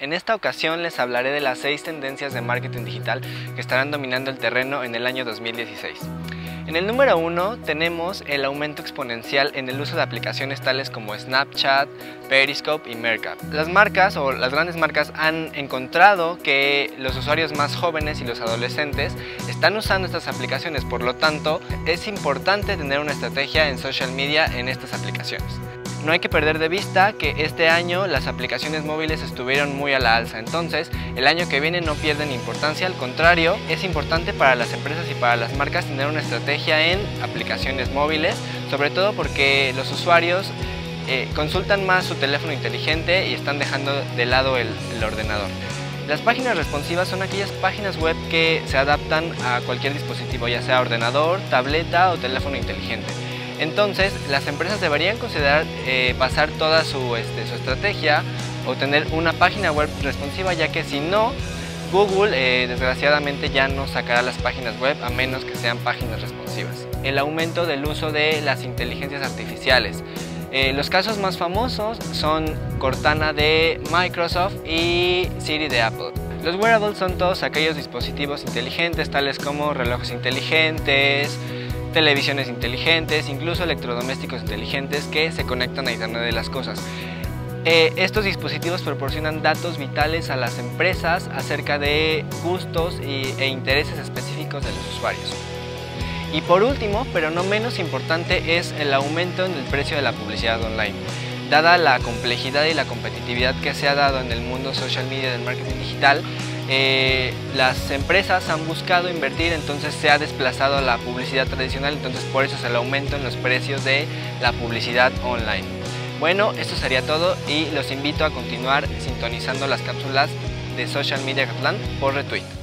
En esta ocasión les hablaré de las 6 tendencias de marketing digital que estarán dominando el terreno en el año 2016. En el número 1 tenemos el aumento exponencial en el uso de aplicaciones tales como Snapchat, Periscope y Mercap. Las marcas o las grandes marcas han encontrado que los usuarios más jóvenes y los adolescentes están usando estas aplicaciones, por lo tanto es importante tener una estrategia en social media en estas aplicaciones. No hay que perder de vista que este año las aplicaciones móviles estuvieron muy a la alza, entonces el año que viene no pierden importancia, al contrario, es importante para las empresas y para las marcas tener una estrategia en aplicaciones móviles, sobre todo porque los usuarios consultan más su teléfono inteligente y están dejando de lado el ordenador. Las páginas responsivas son aquellas páginas web que se adaptan a cualquier dispositivo, ya sea ordenador, tableta o teléfono inteligente. Entonces, las empresas deberían considerar basar toda su estrategia o tener una página web responsiva, ya que si no, Google desgraciadamente ya no sacará las páginas web a menos que sean páginas responsivas. El aumento del uso de las inteligencias artificiales. Los casos más famosos son Cortana de Microsoft y Siri de Apple. Los wearables son todos aquellos dispositivos inteligentes, tales como relojes inteligentes, televisiones inteligentes, incluso electrodomésticos inteligentes que se conectan a Internet de las cosas. Estos dispositivos proporcionan datos vitales a las empresas acerca de gustos e intereses específicos de los usuarios. Y por último, pero no menos importante, es el aumento en el precio de la publicidad online. Dada la complejidad y la competitividad que se ha dado en el mundo social media del marketing digital, las empresas han buscado invertir, entonces se ha desplazado a la publicidad tradicional, entonces por eso es el aumento en los precios de la publicidad online. Bueno, esto sería todo y los invito a continuar sintonizando las cápsulas de Social Media Acatlán por Retuit.